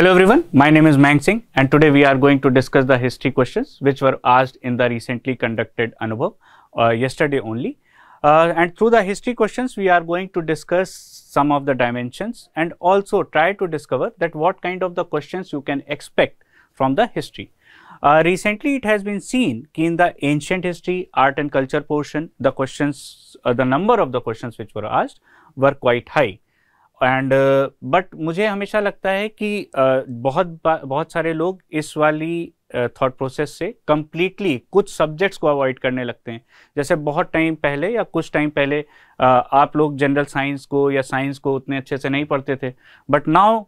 Hello everyone, my name is Mang Singh and today we are going to discuss the history questions which were asked in the recently conducted Anubhav yesterday only. And through the history questions we are going to discuss some of the dimensions and also try to discover that what kind of the questions you can expect from the history. Recently it has been seen in the ancient history, art and culture portion, the questions, the number of the questions which were asked were quite high. And but मुझे हमेशा लगता है कि बहुत सारे लोग इस वाली thought process से completely कुछ subjects को avoid करने लगते हैं. जैसे बहुत time पहले या कुछ time पहले आप लोग general science को या science को उतने अच्छे से नहीं पढ़ते थे. But now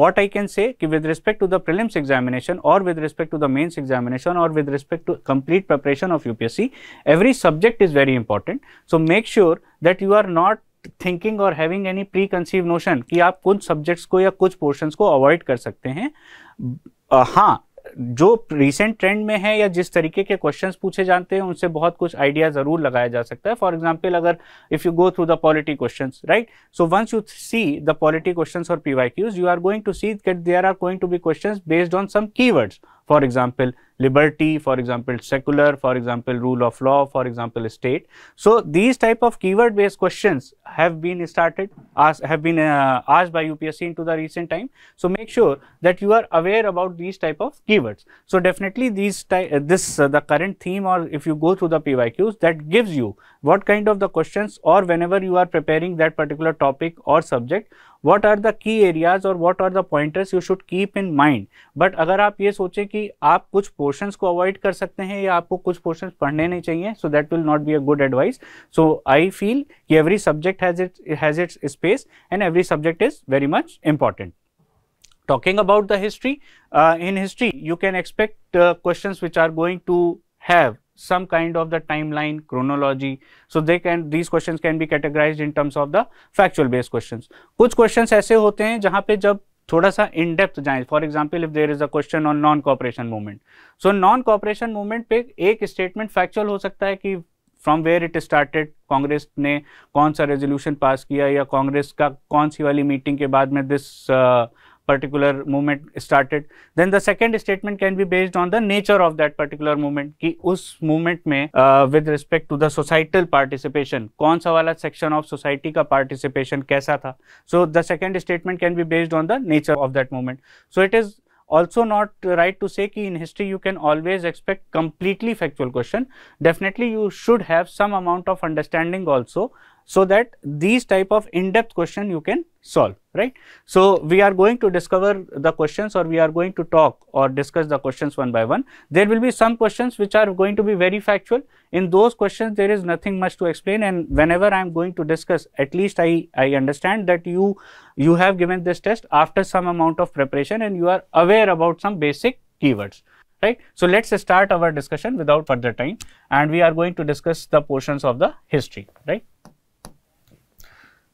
what I can say कि with respect to the prelims examination or with respect to the mains examination or with respect to complete preparation of UPSC, every subject is very important. So make sure that you are not thinking or having any preconceived notion कि आप कुछ subjects को या कुछ portions को avoid कर सकते हैं. हाँ, जो recent trend में है या जिस तरीके के questions पूछे जाते हैं उनसे बहुत कुछ idea जरूर लगाया जा सकता है. For example, अगर if you go through the polity questions, right? So once you see the polity questions or PYQs, you are going to see that there are going to be questions based on some keywords. For example, liberty, for example, secular, for example, rule of law, for example, state. So these type of keyword based questions have been asked by UPSC into the recent time. So make sure that you are aware about these type of keywords. So definitely these the current theme, or if you go through the PYQs, that gives you what kind of the questions, or whenever you are preparing that particular topic or subject, what are the key areas or what are the pointers you should keep in mind. But अगर आप ये सोचें कि आप कुछ portions को avoid कर सकते हैं या आपको कुछ portions पढ़ने नहीं चाहिए, so that will not be a good advice. So I feel कि every subject has its space and every subject is very much important. Talking about the history, in history you can expect questions which are going to have some kind of the timeline, chronology. So these questions can be categorized in terms of the factual based questions. कुछ questions ऐसे होते हैं जहाँ पे जब थोड़ा सा in depth जाएं. For example, if there is a question on non-cooperation movement, so non-cooperation movement पे एक statement factual हो सकता है कि from where it started, Congress ने कौन सा resolution पास किया या कांग्रेस का कौन सी वाली meeting के बाद में this particular movement started. Then the second statement can be based on the nature of that particular movement कि उस movement में with respect to the societal participation कौन सा वाला section of society का participation कैसा था. So the second statement can be based on the nature of that movement. So it is also not right to say कि in history you can always expect completely factual question. Definitely you should have some amount of understanding also, so that these type of in-depth question you can solve, right? So we are going to discover the questions, or we are going to talk or discuss the questions one by one. There will be some questions which are going to be very factual. In those questions there is nothing much to explain, and whenever I am going to discuss, at least I understand that you have given this test after some amount of preparation and you are aware about some basic keywords, right? So let's start our discussion without further time, and we are going to discuss the portions of the history, right?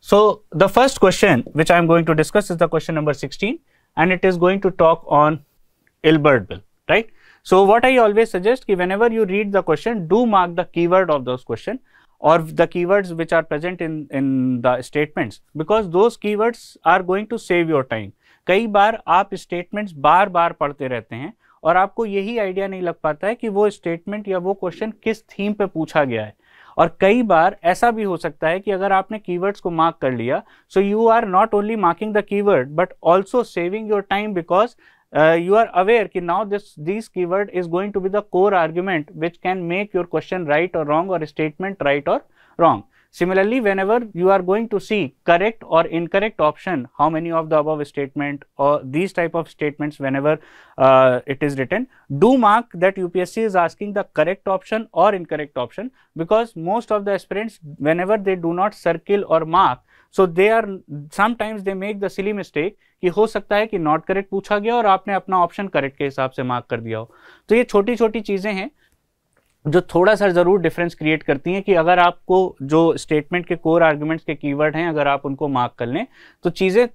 So the first question which I am going to discuss is the question number 16, and it is going to talk on Ilbert Bill, right? So what I always suggest कि whenever you read the question, do mark the keyword of those question or the keywords which are present in the statements, because those keywords are going to save your time. कई बार आप statements बार बार पढ़ते रहते हैं और आपको यही idea नहीं लग पाता है कि वो statement या वो question किस theme पे पूछा गया है. और कई बार ऐसा भी हो सकता है कि अगर आपने keywords को mark कर लिया, so you are not only marking the keyword but also saving your time, because you are aware कि now this keyword is going to be the core argument which can make your question right or wrong, or statement right or wrong. Similarly, whenever you are going to see correct or incorrect option, how many of the above statement or these type of statements, whenever it is written, do mark that UPSC is asking the correct option or incorrect option, because most of the aspirants, whenever they do not circle or mark, so they are sometimes they make the silly mistake कि हो सकता है कि not correct पूछा गया और आपने अपना option correct के हिसाब से mark कर दिया हो. तो ये छोटी छोटी चीजें हैं जो थोड़ा सा ज़रूर डिफरेंस क्रिएट करती हैं कि अगर आपको जो स्टेटमेंट के कोर आर्गुमेंट्स के कीवर्ड हैं अगर आप उनको मार्क कर लें तो चीज़ें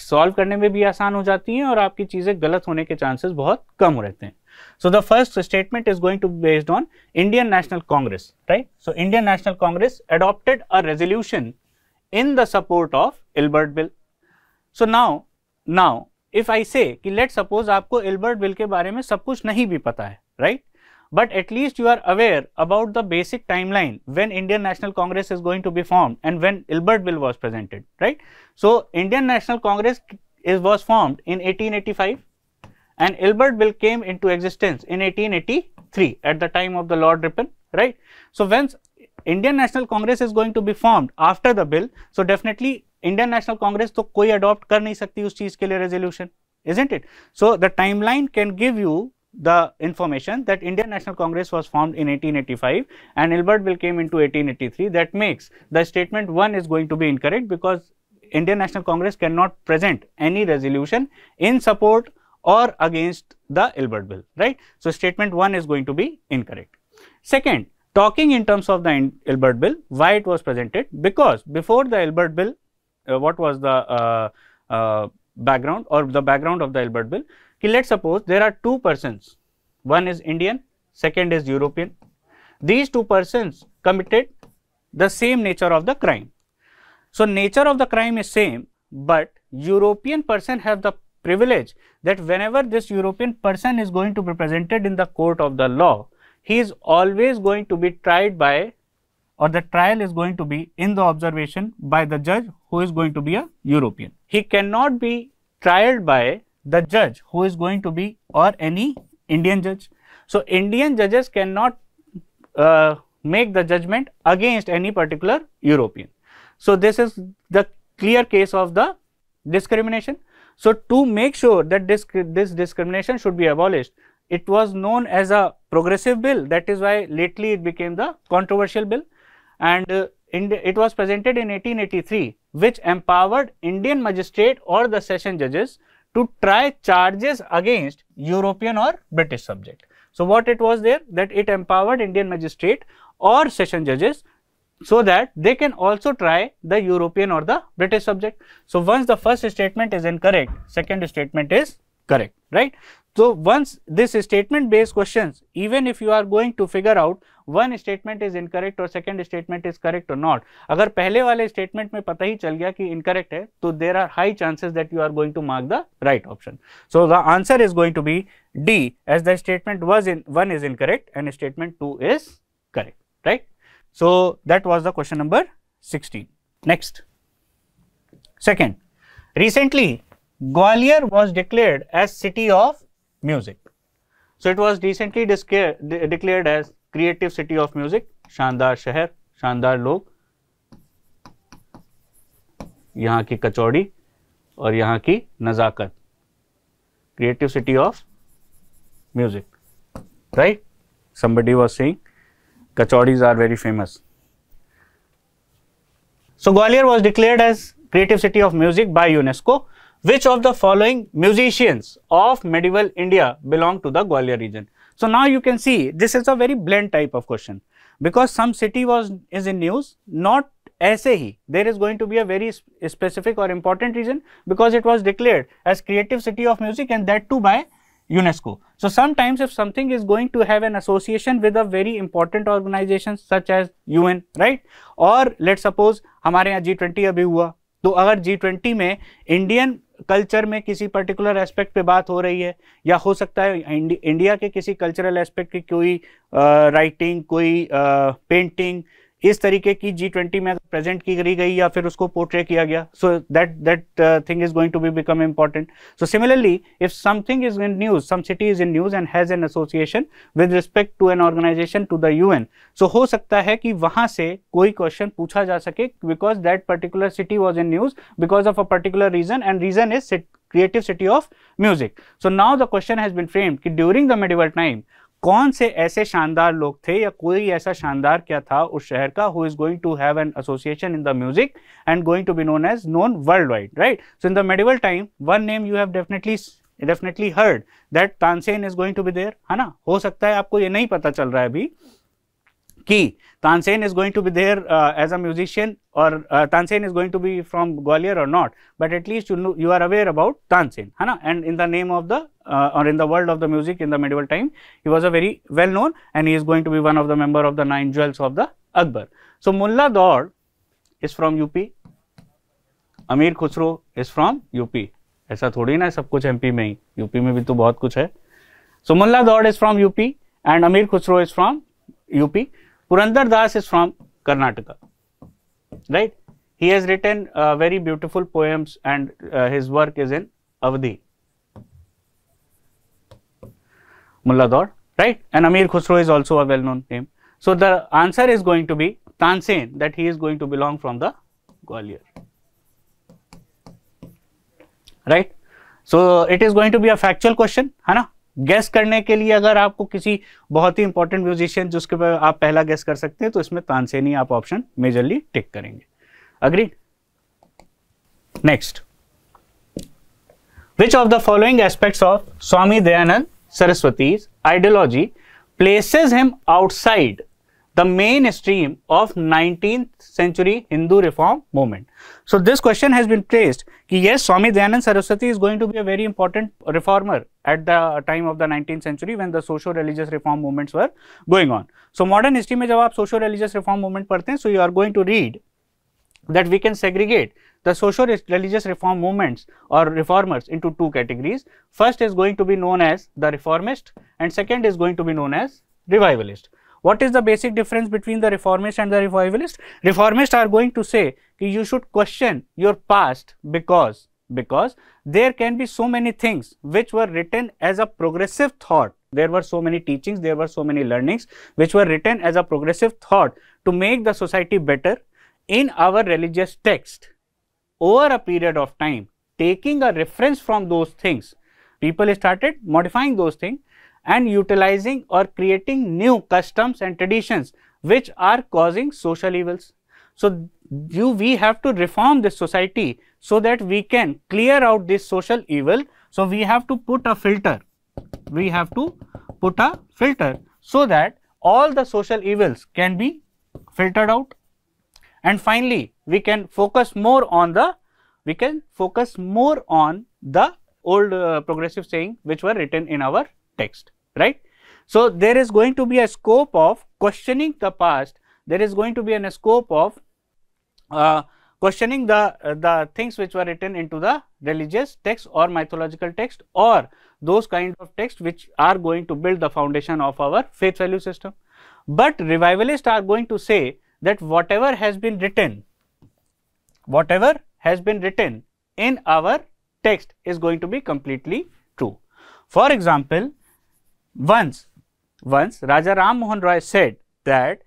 सॉल्व करने में भी आसान हो जाती हैं और आपकी चीज़ें गलत होने के चांसेस बहुत कम रहते हैं. So the first statement is going to be based on Indian National Congress, right? So Indian National Congress adopted a resolution in the support of Ilbert Bill. So now if I say कि let's suppose आपको Ilbert bill के बारे में सब कुछ नहीं भी पता है, right? But at least you are aware about the basic timeline when Indian National Congress is going to be formed and when Ilbert Bill was presented, right? So Indian National Congress was formed in 1885 and Ilbert Bill came into existence in 1883 at the time of the Lord Ripon, right? So once Indian National Congress is going to be formed after the bill, so definitely Indian National Congress तो कोई adopt कर नहीं सकती उस चीज के लिए resolution, isn't it? So the timeline can give you the information that Indian National Congress was formed in 1885 and Ilbert Bill came into 1883. That makes the statement 1 is going to be incorrect because Indian National Congress cannot present any resolution in support or against the Ilbert Bill, right? So statement 1 is going to be incorrect. Second, talking in terms of the Ilbert Bill, why it was presented, because before the Ilbert Bill, what was the background or the background of the Ilbert Bill? Let's suppose there are two persons, one is Indian, second is European. These two persons committed the same nature of the crime. So nature of the crime is same, but European person have the privilege that whenever this European person is going to be presented in the court of the law, he is always going to be tried by, or the trial is going to be in the observation by the judge who is going to be a European. He cannot be tried by the judge who is going to be or any Indian judge. So Indian judges cannot make the judgment against any particular European. So this is the clear case of the discrimination. So to make sure that this discrimination should be abolished, it was known as a progressive bill. That is why lately it became the controversial bill, and it was presented in 1883, which empowered Indian magistrate or the session judges to try charges against European or British subject. So what it was there, that it empowered Indian magistrate or session judges so that they can also try the European or the British subject. So once the first statement is incorrect, second statement is correct, right? So once this statement based questions, even if you are going to figure out one statement is incorrect or second statement is correct or not, अगर पहले वाले statement में पता ही चल गया कि incorrect है, तो there are high chances that you are going to mark the right option. So the answer is going to be D, as the statement was in 1 is incorrect and statement 2 is correct, right? So that was the question number 16. Next. Second, recently Gwalior was declared as city of music. So it was recently declared as creative city of music. शानदार शहर, शानदार लोग, यहाँ की कचौड़ी और यहाँ की नजाकत, creative city of music, right? Somebody was saying kachauris are very famous. So Gwalior was declared as creative city of music by UNESCO. Which of the following musicians of medieval India belong to the Gwalior region? So now you can see this is a very bland type of question, because some city is in news, not aise hi. There is going to be a very specific or important reason because it was declared as creative city of music, and that too by UNESCO. So sometimes if something is going to have an association with a very important organization such as UN, right? Or let's suppose हमारे यहाँ G20 अभी हुआ, तो अगर G20 में Indian culture में किसी particular aspect पे बात हो रही है, या हो सकता है इंडिया के किसी कल्चरल एस्पेक्ट की कोई राइटिंग, कोई पेंटिंग इस तरीके की G20 में प्रेजेंट की गई या फिर उसको पोर्ट्रे किया गया, so that thing is going to be become important. So similarly if something is in news, some city is in news and has an association with respect to an organisation, to the UN, so हो सकता है कि वहां से कोई question पूछा जा सके because that particular city was in news because of a particular reason, and reason is creative city of music. So now the question has been framed कि ड्यूरिंग द मेडिवल टाइम कौन से ऐसे शानदार लोग थे या कोई ऐसा शानदार क्या था उस शहर का who is going to have an association in the music and going to be known as known world wide, right? So in the medieval time one name you have definitely heard that Tansen is going to be there, है ना? हो सकता है आपको ये नहीं पता चल रहा है अभी कि Tansen is going to be there as a musician और Tansen is going to be from Gwalior और not, but at least you are aware about Tansen, है ना? And in the name of the or in the world of the music in the medieval time, he was a very well known, and he is going to be one of the member of the 9 jewels of the Akbar. So Mulla Daud is from UP, Amir Khusro is from UP, ऐसा थोड़ी ना है सब कुछ MP में ही, UP में भी तो बहुत कुछ है. सो मुल्ला दौड़ is from UP and Amir Khusro is from UP. Purandar Das is from Karnataka, right. He has written very beautiful poems and his work is in Avadhi. Mulla Daud, right? And Amir Khusro is also a well-known name. So the answer is going to be Tansen, that he is going to belong from the Gwalior, right? So it is going to be a factual question, है ना? Guess करने के लिए अगर आपको किसी बहुत ही important musician जिसके पर आप पहला guess कर सकते हैं तो इसमें Tansen ही आप option majorly tick करेंगे. Agreed. Next, which of the following aspects of Swami Dayanand Saraswati's ideology places him outside the mainstream of 19th century Hindu reform movement? So this question has been placed कि yes, Swami Dayanand Saraswati is going to be a very important reformer at the time of the 19th century when the socio-religious reform movements were going on. So modern history में जब आप socio-religious reform movement पढ़ते हैं, so you are going to read that we can segregate the socio-religious reform movements or reformers into two categories. First is going to be known as the reformist and second is going to be known as revivalist. What is the basic difference between the reformist and the revivalist? Reformists are going to say that you should question your past because there can be so many things which were written as a progressive thought. There were so many teachings, there were so many learnings which were written as a progressive thought to make the society better in our religious text. Over a period of time, taking a reference from those things, people started modifying those things and utilizing or creating new customs and traditions which are causing social evils. So we have to reform this society so that we can clear out this social evil. So we have to put a filter, so that all the social evils can be filtered out. And finally, we can focus more on the old progressive saying which were written in our text, right? So there is going to be a scope of questioning the past. There is going to be a scope of questioning the things which were written into the religious text or mythological text or those kind of texts which are going to build the foundation of our faith value system. But revivalists are going to say that whatever has been written, in our text is going to be completely true. For example, once Raja Ram Mohan Roy said that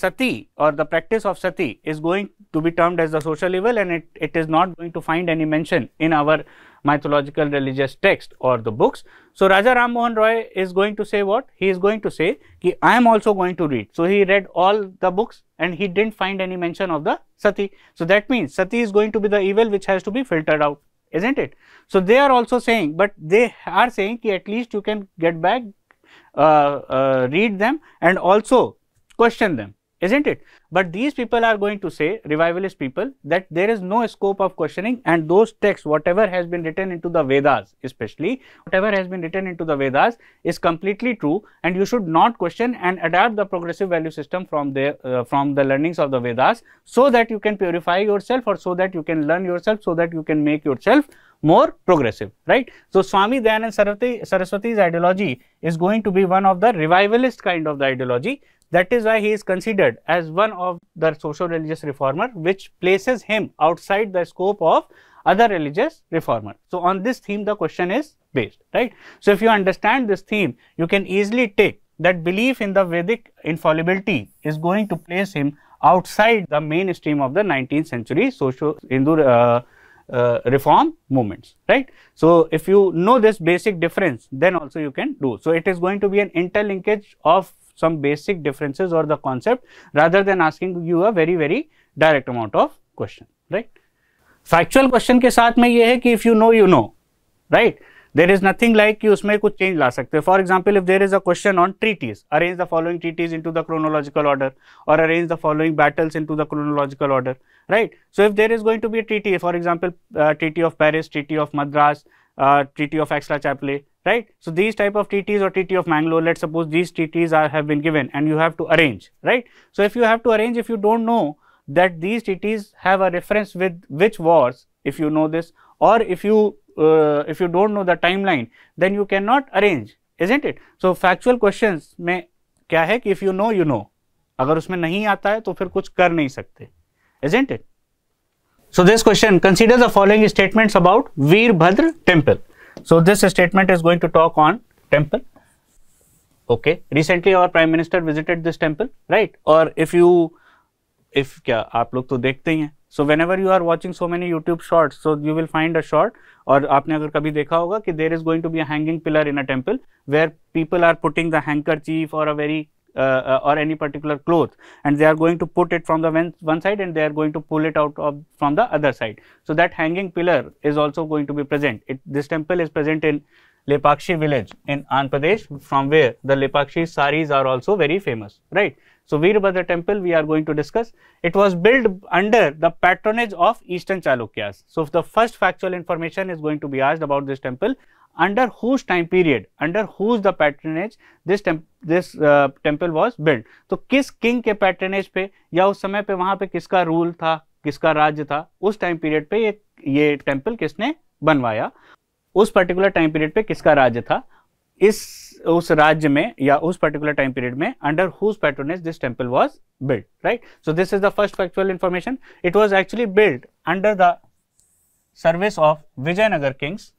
sati or the practice of sati is going to be termed as the social evil and it is not going to find any mention in our mythological religious text or the books. So Raja Ram Mohan Roy is going to say what? He is going to say ki I am also going to read. So he read all the books and he didn't find any mention of the sati. So that means sati is going to be the evil which has to be filtered out, isn't it? So they are also saying, but they are saying ki at least you can get back, read them and also question them, isn't it? But these people are going to say, revivalist people, that there is no scope of questioning and those texts, whatever has been written into the Vedas, especially whatever has been written into the Vedas is completely true and you should not question and adapt the progressive value system from the learnings of the Vedas so that you can purify yourself or so that you can learn yourself, so that you can make yourself more progressive, right? So Swami Dayanand Saraswati's ideology is going to be one of the revivalist kind of the ideology. That is why he is considered as one of the socio-religious reformer, which places him outside the scope of other religious reformer. So on this theme, the question is based, right? So if you understand this theme, you can easily take that belief in the Vedic infallibility is going to place him outside the mainstream of the 19th century socio-Hindu reform movements, right? So if you know this basic difference, then also you can do. So it is going to be an interlinkage of some basic differences or the concept rather than asking you a very, very direct amount of question, right? Factual question के साथ में ये है कि if you know, you know, right? There is nothing like कि उसमें कुछ change ला सकते हैं. For example, if there is a question on treaties, arrange the following treaties into the chronological order or arrange the following battles into the chronological order, right? So if there is going to be a treaty, for example, Treaty of Paris, Treaty of Madras, Treaty of Aix-la-Chapelle, right? So these type of treaties or Treaty of Mangalore, let's suppose these treaties have been given and you have to arrange, right? So if you have to arrange, if you don't know that these treaties have a reference with which wars, if you know this, or if you if you don't know the timeline, then you cannot arrange, isn't it? So factual questions में क्या है कि if you know, you know. अगर उसमें नहीं आता है तो फिर कुछ कर नहीं सकते, isn't it? So this question, consider the following statements about Veerbhadra temple. So this statement is going to talk on temple. Okay, recently our Prime Minister visited this temple, right? Or if you, क्या आप लोग तो देखते ही हैं. So whenever you are watching so many YouTube shorts, so you will find a short, और आपने अगर कभी देखा होगा कि there is going to be a hanging pillar in a temple where people are putting the handkerchief or a very or any particular cloth, and they are going to put it from the one side and they are going to pull it out of from the other side. So that hanging pillar is also going to be present. This temple is present in Lepakshi village in Andhra Pradesh, from where the Lepakshi saris are also very famous, right? So Veerbhadra temple we are going to discuss. It was built under the patronage of Eastern Chalukyas. So the first factual information is going to be asked about this temple. Under whose time period, under whose the patronage this temple was built? तो किस king के patronage पे या उस समय पे वहाँ पे किसका rule था, किसका राज्य था, उस time period पे ये temple किसने बनवाया, उस particular time period पे किसका राज्य था, उस राज्य में या उस particular time period में under whose patronage this temple was built, right? So this is the first factual information. It was actually built under the service of Vijayanagar kings.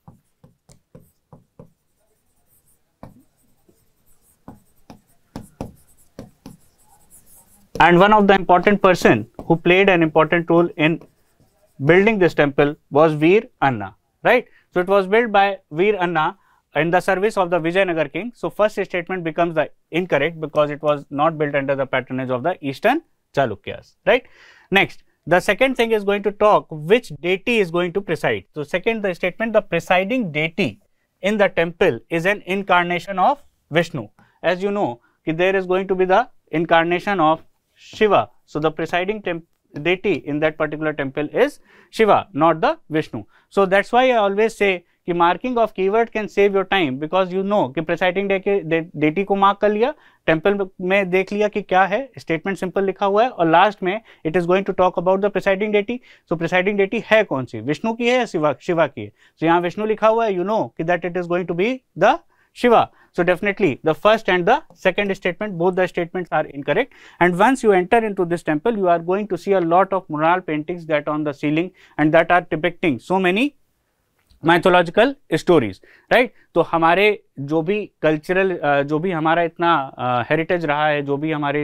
And one of the important person who played an important role in building this temple was Veer Anna, right? So it was built by Veer Anna in the service of the Vijayanagar king. So first statement becomes the incorrect because it was not built under the patronage of the Eastern Chalukyas, right? Next, the second thing is going to talk which deity is going to preside. So second the statement, the presiding deity in the temple is an incarnation of Vishnu. As you know, there is going to be the incarnation of Shiva. So the presiding deity in that particular temple is Shiva, not the Vishnu. So that's why I always say कि marking of keyword can save your time, because you know कि presiding deity को mark कर लिया, temple में देख लिया कि क्या है, statement simple लिखा हुआ है, और last में it is going to talk about the presiding deity. So presiding deity है कौन सी, विष्णु की है या शिवा की है? So यहाँ विष्णु लिखा हुआ है, you know कि that it is going to be the Shiva. So definitely the first and the second statement, both the statements are incorrect. And once you enter into this temple, you are going to see a lot of mural paintings that on the ceiling and that are depicting so many mythological stories, right? तो हमारे जो भी cultural, जो भी हमारा इतना heritage रहा है, जो भी हमारे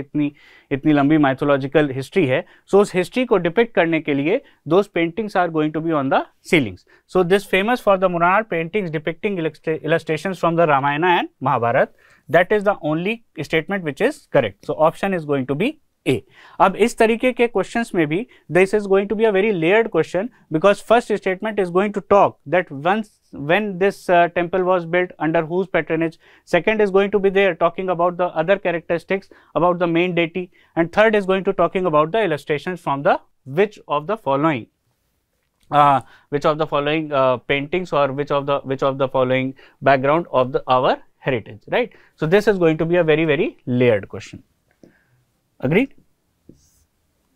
इतनी लंबी mythological history है, so उस history को depict करने के लिए those paintings are going to be on the ceilings. So this famous for the mural paintings depicting illustrations from the Ramayana and Mahabharata. That is the only statement which is correct. So option is going to be A. अब इस तरीके के questions में भी this is going to be a very layered question, because first statement is going to talk that when this temple was built, under whose patronage. Second is going to be there talking about the other characteristics about the main deity, and third is going to talking about the illustrations from the which of the following paintings or which of the following background of our heritage, right? So this is going to be a very, very layered question. Agreed?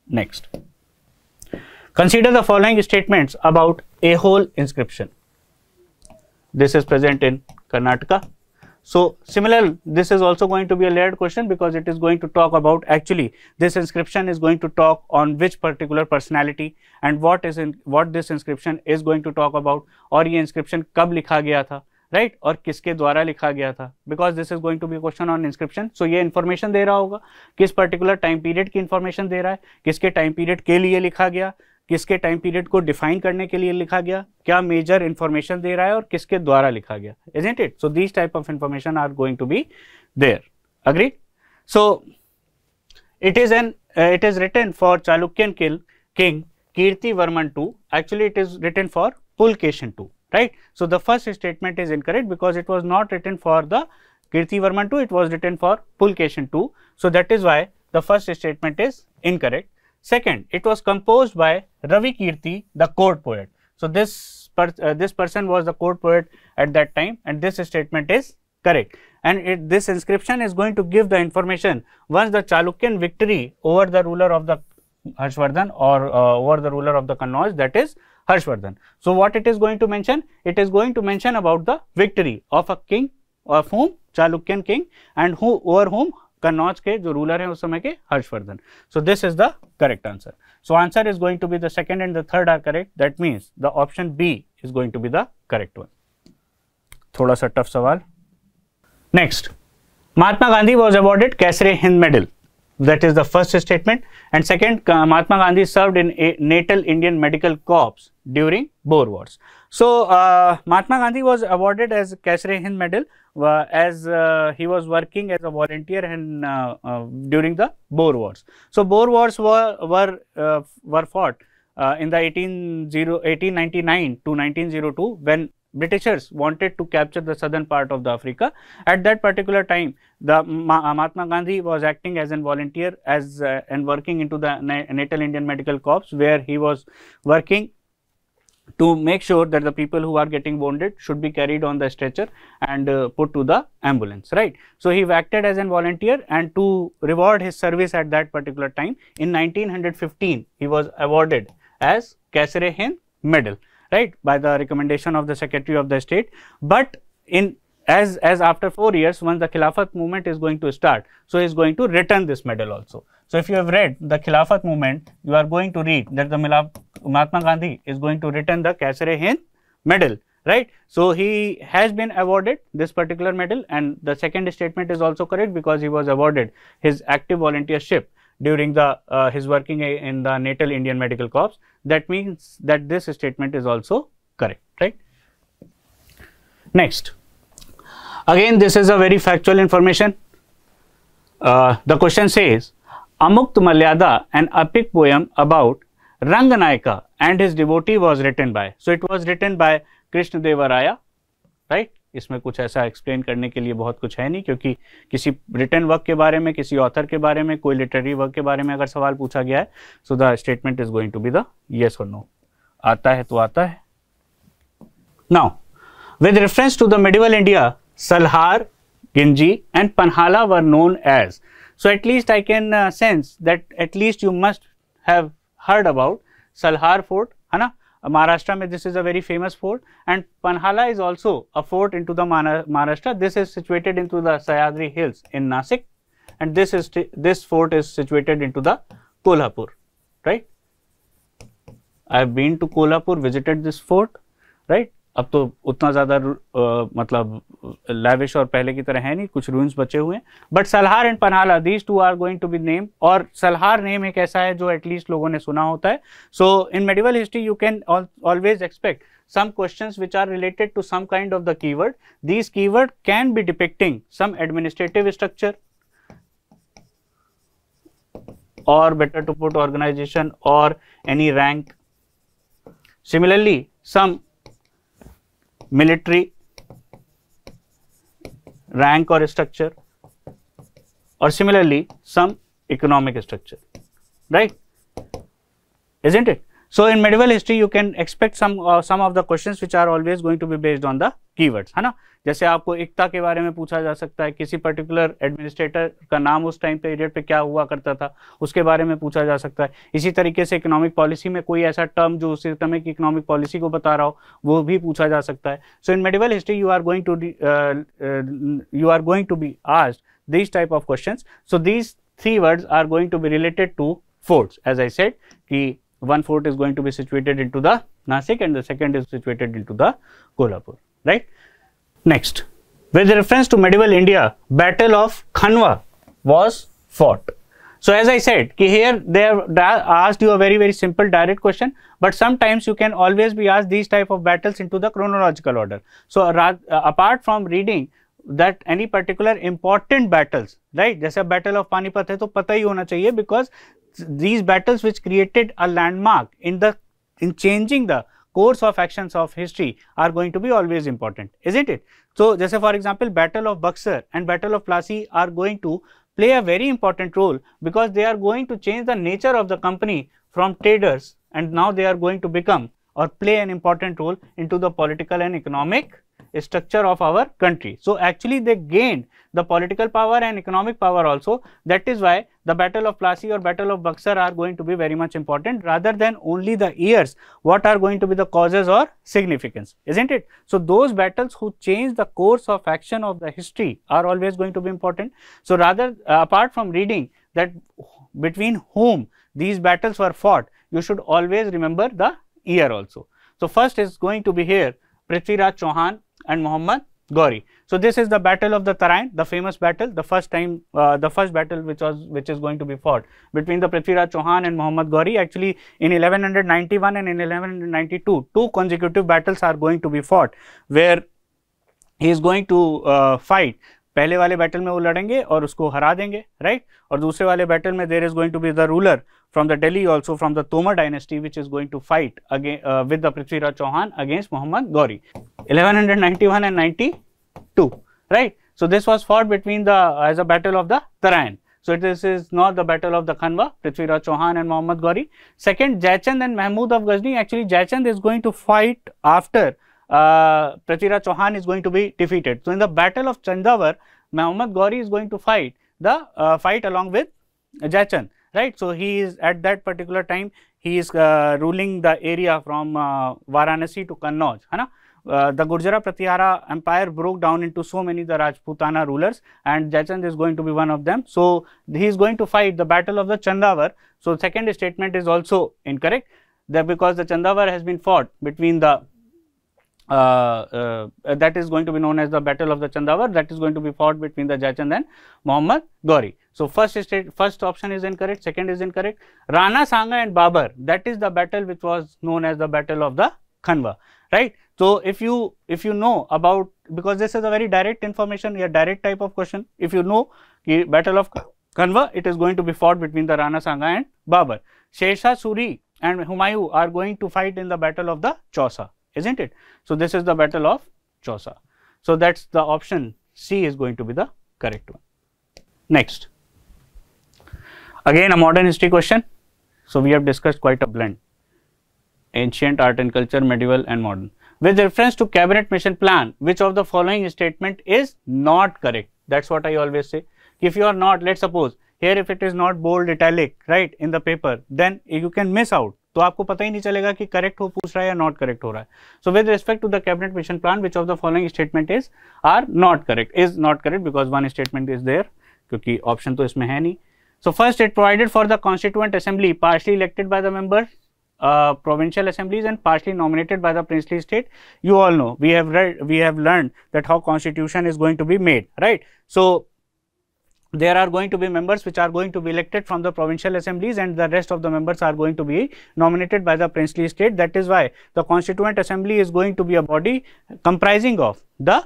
Next, consider the following statements about Ehol inscription. This is present in Karnataka. So similar, this is also going to be a layered question, because it is going to talk about, actually this inscription is going to talk on which particular personality, and what this inscription is going to talk about, और ये inscription कब लिखा गया था, right? और किसके द्वारा लिखा गया था, because this is going to be question on inscription. So ये इन्फॉर्मेशन दे रहा होगा, किस पर्टिकुलर टाइम पीरियड की इन्फॉर्मेशन दे रहा है, किसके टाइम पीरियड के लिए लिखा गया, किसके टाइम पीरियड को डिफाइन करने के लिए लिखा गया, क्या मेजर इन्फॉर्मेशन दे रहा है, और किसके द्वारा लिखा गया, isn't it? So these type of information are going to be there. Agree? So it is written for Chalukyan king Kirtivarman two. Actually it is written for Pulakeshin two, right? So the first statement is incorrect, because it was not written for the Kirtivarman II, it was written for Pulakeshin II. So that is why the first statement is incorrect. Second, it was composed by Ravi Kirti, the court poet. So this person was the court poet at that time, and this statement is correct. And this inscription is going to give the information once the Chalukyan victory over the ruler of the Harshvardhan, or over the ruler of the Kannauj, that is Harshvardhan. So what it is going to mention? It is going to mention about the victory of a king, of whom Chalukyan king, and who over whom Kannauj के जो ruler हैं उस समय के Harshvardhan. So this is the correct answer. So answer is going to be the second and the third are correct. That means the option B is going to be the correct one. थोड़ा सा tough सवाल. Next, Mahatma Gandhi was awarded Kaisar-i-Hind medal. That is the first statement. And second, Mahatma Gandhi served in Natal Indian Medical Corps during Boer Wars. So Mahatma Gandhi was awarded as Kaisar-i-Hind medal as he was working as a volunteer in, during the Boer Wars. So Boer Wars were fought in the 1899 to 1902 when Britishers wanted to capture the southern part of the Africa. At that particular time, the Mahatma Gandhi was acting as a volunteer as and working into the Natal Indian Medical Corps, where he was working to make sure that the people who are getting wounded should be carried on the stretcher and put to the ambulance, right. So he acted as a volunteer, and to reward his service at that particular time, in 1915 he was awarded as Kaisar-i-Hind medal, right, by the recommendation of the Secretary of the State. But in as after 4 years, once the Khilafat movement is going to start, so he is going to return this medal also. So if you have read the Khilafat movement, you are going to read that the Mahatma Gandhi is going to return the Kaisar-i-Hind medal, right. So he has been awarded this particular medal, and the second statement is also correct because he was awarded his active volunteership during the his working in the Natal Indian Medical Corps. That means that this statement is also correct, right. Next, again this is a very factual information. The question says, Amukt Malyada, an epic poem about Ranganayaka and his devotee, was written by. So it was written by Krishna Deva Raya, right. इसमें कुछ ऐसा explain करने के लिए बहुत कुछ है नहीं, क्योंकि किसी रिटन वर्क के बारे में, किसी ऑथर के बारे में, कोई लिटरेरी वर्क के बारे में अगर सवाल पूछा गया है, so the statement is going to be the yes और नो. आता है तो आता है. Now with reference to the medieval India, Salher, Gingee and Panhala were known as. So at least I can sense that at least you must have heard about Salher fort, है ना, Maharashtra mein. This is a very famous fort, and Panhala is also a fort into the Maharashtra. This is situated into the Sahyadri hills in Nasik, and this fort is situated into the Kolhapur, right. I have been to Kolhapur, visited this fort, right. अब तो उतना ज़्यादा मतलब lavish और पहले की तरह है नहीं, कुछ ruins बचे हुए हैं. But Salher and Panhala, these two are going to be named. और Salher name एक ऐसा है जो एटलीस्ट लोगों ने सुना होता है. So in medieval history you can always expect some questions which are related to some kind of the keyword. These keyword can be depicting some administrative structure, or better to put organization, or any rank. Similarly, some military rank or structure, or similarly some economic structure, right, isn't it? So in medieval history you can expect some of the questions which are always going to be based on the keywords, है ना. जैसे आपको एकता के बारे में पूछा जा सकता है, किसी पर्टिकुलर एडमिनिस्ट्रेटर का नाम उस टाइम पीरियड पे क्या हुआ करता था उसके बारे में पूछा जा सकता है. इसी तरीके से इकोनॉमिक पॉलिसी में कोई ऐसा टर्म जो उस समय की इकोनॉमिक पॉलिसी को बता रहा हो वो भी पूछा जा सकता है. So in medieval history you are going to be asked this type of questions. So these three words are going to be related to forts, as I said कि one fort is going to be situated into the Nasik and the second is situated into the Kolhapur, right. Next, with reference to medieval India, Battle of Khanwa was fought. So as I said, here they have asked you a very, very simple direct question, but sometimes you can always be asked these type of battles into the chronological order. So apart from reading that any particular important battles, right, जैसे Battle of Panipat है तो पता ही होना चाहिए, because these battles which created a landmark in changing the course of actions of history are going to be always important, isn't it? So just for example, Battle of Buxar and Battle of Plassey are going to play a very important role because they are going to change the nature of the company from traders, and now they are going to become or play an important role into the political and economic structure of our country. So actually they gained the political power and economic power also. That is why the Battle of Plassey or Battle of Buxar are going to be very much important rather than only the years, what are going to be the causes or significance, isn't it? So those battles who change the course of action of the history are always going to be important. So rather apart from reading that between whom these battles were fought, you should always remember the year also. So first is going to be here Prithviraj Chauhan and Muhammad Ghori. So this is the Battle of the Tarain, the famous battle, the first time, the first battle which is going to be fought between the Prithviraj Chauhan and Muhammad Ghori. Actually, in 1191 and in 1192, two consecutive battles are going to be fought, where he is going to fight. पहले वाले battle में वो लड़ेंगे और उसको हरा देंगे, right? और दूसरे वाले बैटल में there is going to be the ruler from the Delhi also from the Tomar dynasty which is going to fight again with the Prithviraj Chauhan against Muhammad Ghori. 1191 and 92, right? So this was fought between the as a battle of the Tarain. So this is not the battle of the Khanwa, Prithviraj Chauhan and Muhammad Ghori. Second, Jaichand and Mahmud of Ghazni. Actually, Jaichand is going to fight after Prithviraj Chauhan is going to be defeated. So in the Battle of Chandawar, Muhammad Ghori is going to fight the fight along with Jaichand, right? So he is at that particular time he is ruling the area from Varanasi to Kannauj, hai na? The Gurjara Pratyahara empire broke down into so many the Rajputana rulers, and Jaichand is going to be one of them. So he is going to fight the Battle of the Chandawar. So second statement is also incorrect, that because the Chandawar has been fought between the that is going to be known as the Battle of the Chandawar, that is going to be fought between the Jaichand and Muhammad Ghori. So first option is incorrect, second is incorrect. Rana Sanga and Babar, that is the battle which was known as the Battle of the Khanwa, right? So if you know about, because this is a very direct information, a direct type of question, if you know the Battle of Khanwa, it is going to be fought between the Rana Sanga and Babar. Shesha Suri and Humayun are going to fight in the Battle of the Chausa, isn't it? So this is the Battle of Chausa. So that's the option C is going to be the correct one. Next, again a modern history question. So we have discussed quite a blend, ancient art and culture, medieval and modern. With reference to Cabinet Mission Plan, which of the following statement is not correct? That's what I always say. If you are not, let's suppose here if it is not bold, italic, right, in the paper, then you can miss out. तो आपको पता ही नहीं चलेगा कि correct हो पूछ रहा है या नॉट करेक्ट हो रहा है. So with respect to the cabinet mission plan, which of the following statement is are not correct, is not correct, because one statement is there, क्योंकि ऑप्शन तो इसमें है नहीं. So first, it provided for the constituent assembly partially elected by the members, provincial assemblies and partially nominated by the princely state. You all know, we have learned that how constitution is going to be made, right? So there are going to be members which are going to be elected from the provincial assemblies, and the rest of the members are going to be nominated by the princely state. That is why the constituent assembly is going to be a body comprising of the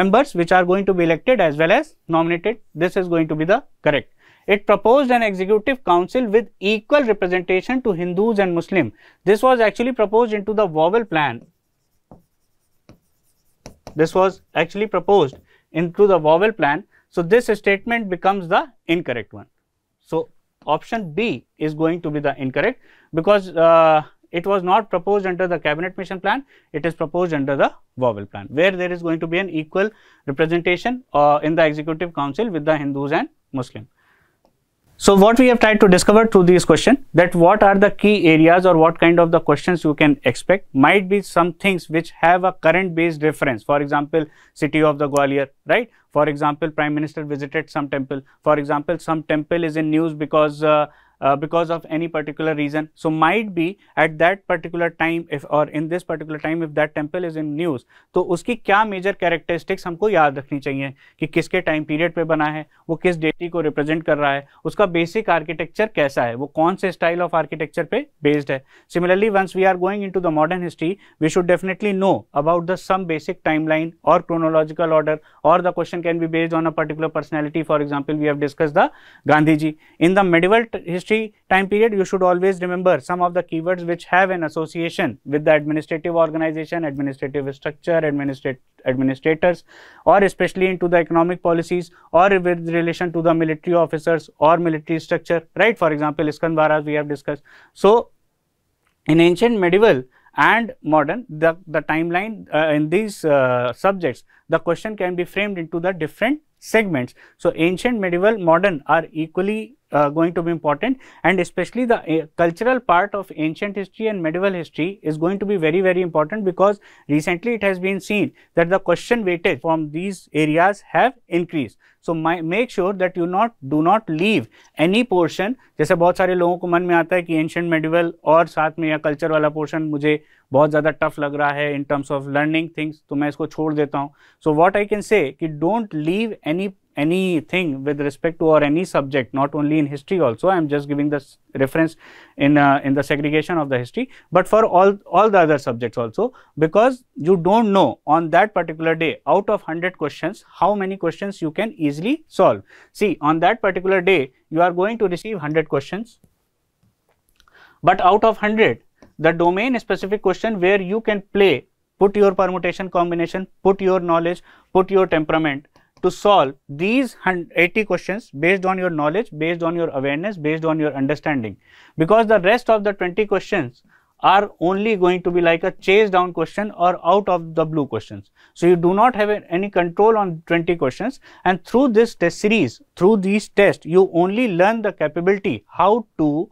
members which are going to be elected as well as nominated. This is going to be the correct. It proposed an executive council with equal representation to Hindus and Muslims. This was actually proposed into the Wavell Plan. This was actually proposed into the Wavell Plan. So this statement becomes the incorrect one. So option B is going to be the incorrect, because it was not proposed under the Cabinet Mission Plan, it is proposed under the Wavell Plan, where there is going to be an equal representation in the executive council with the Hindus and Muslims. So what we have tried to discover through this question, that what are the key areas or what kind of the questions you can expect. Might be some things which have a current based reference, for example city of the Gwalior, right? For example, Prime Minister visited some temple, for example some temple is in news because of any particular reason. So might be at that particular time if or in this particular time if that temple is in news, तो उसकी क्या major characteristics हमको याद रखनी चाहिए कि किसके time period पे बना है, वो किस deity को represent कर रहा है, उसका basic architecture कैसा है, वो कौन से style of architecture पे based है. Similarly, once we are going into the modern history, we should definitely know about the some basic timeline or chronological order, or the question can be based on a particular personality. For example, we have discussed the Gandhi ji. In the medieval history time period, you should always remember some of the keywords which have an association with the administrative organization, administrative structure, administrators, or especially into the economic policies, or with relation to the military officers or military structure, right? For example, Iskanvaras we have discussed. So in ancient medieval and modern, the timeline in these subjects, the question can be framed into the different segments. So, ancient, medieval, modern are equally going to be important, and especially the cultural part of ancient history and medieval history is going to be very, very important, because recently it has been seen that the question weightage from these areas have increased. So, make sure that you do not leave any portion. जैसे बहुत सारे लोगों को मन में आता है कि ancient, medieval और साथ में यह culture वाला portion मुझे बहुत ज़्यादा tough लग रहा है in terms of learning things, तो मैं इसको छोड़ देता हूँ. So, what I can say कि don't leave anything with respect to or any subject, not only in history also. I am just giving this reference in the segregation of the history, but for all the other subjects also, because you don't know on that particular day out of 100 questions how many questions you can easily solve. See, on that particular day you are going to receive 100 questions, but out of 100 the domain specific question where you can play, put your permutation combination, put your knowledge, put your temperament to solve these 80 questions based on your knowledge, based on your awareness, based on your understanding, because the rest of the 20 questions are only going to be like a chase down question or out of the blue questions. So, you do not have any control on 20 questions, and through this test series, through these tests, you only learn the capability how to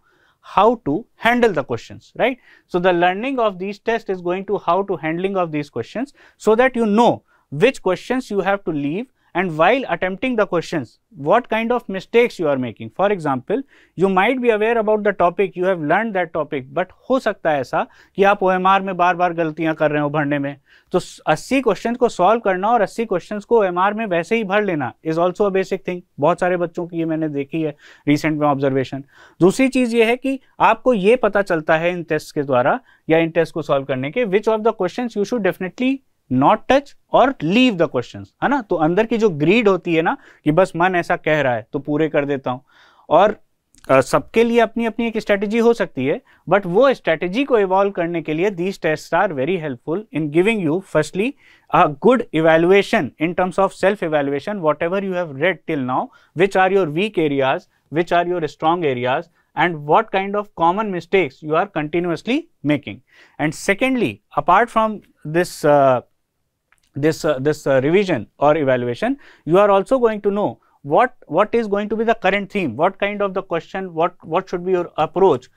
handle the questions, right. So, the learning of these tests is going to how to handling of these questions, so that you know which questions you have to leave, and while attempting the questions, what kind of mistakes you are making. For example, you might be aware about the topic, you have learned that topic, but हो सकता है ऐसा कि आप OMR में बार-बार गलतियां कर रहे हो भरने में, तो 80 क्वेश्चन को सॉल्व करना और 80 क्वेश्चन को OMR में वैसे ही भर लेना is also a basic thing. बहुत सारे बच्चों की ये मैंने देखी है रिसेंट में ऑब्जर्वेशन. दूसरी चीज ये है कि आपको ये पता चलता है इन टेस्ट के द्वारा या इन टेस्ट को सॉल्व करने के, which of the question you should definitely not touch और लीव द क्वेश्चंस, है ना. तो अंदर की जो ग्रीड होती है ना कि बस मन ऐसा कह रहा है तो पूरे कर देता हूँ, और सबके लिए अपनी अपनी एक स्ट्रेटेजी हो सकती है, बट वो स्ट्रेटेजी को इवॉल्व करने के लिए these test are very helpful in giving you firstly a good evaluation in terms of self evaluation, whatever you have read till now, which are your weak areas, which are your strong areas, and what kind of common mistakes you are continuously making. And secondly, apart from this this revision or evaluation, you are also going to know what is going to be the current theme, what kind of the question, what should be your approach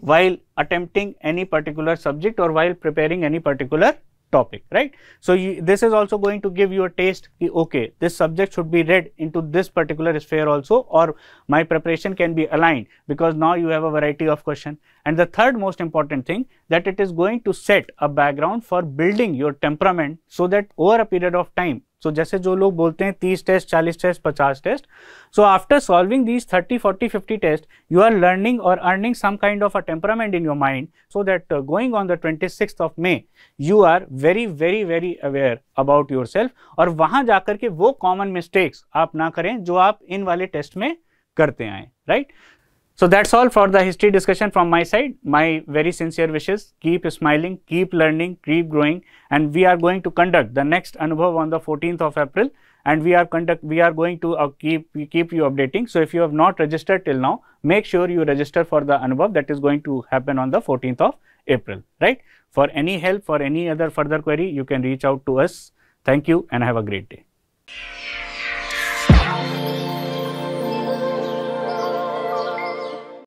while attempting any particular subject or while preparing any particular topic, right. So, this is also going to give you a taste ki, okay, this subject should be read into this particular sphere also, or my preparation can be aligned, because now you have a variety of question. And the third most important thing, that it is going to set a background for building your temperament, so that over a period of time, so जैसे जो लोग बोलते हैं 30 test, 40 test, 50 test, so after solving these 30, 40, 50 tests, you are learning or earning some kind of a temperament in your mind, so that going on the 26th of May, you are very, very, very aware about yourself, और वहाँ जाकर के वो common mistakes आप ना करें जो आप इन वाले टेस्ट में करते आए, right. So that's all for the history discussion from my side. My very sincere wishes. Keep smiling, keep learning, keep growing, and we are going to conduct the next Anubhav on the 14th of April, and we are going to keep you updating. So if you have not registered till now, make sure you register for the Anubhav that is going to happen on the 14th of April, right? For any help, for any other further query, you can reach out to us. Thank you and have a great day.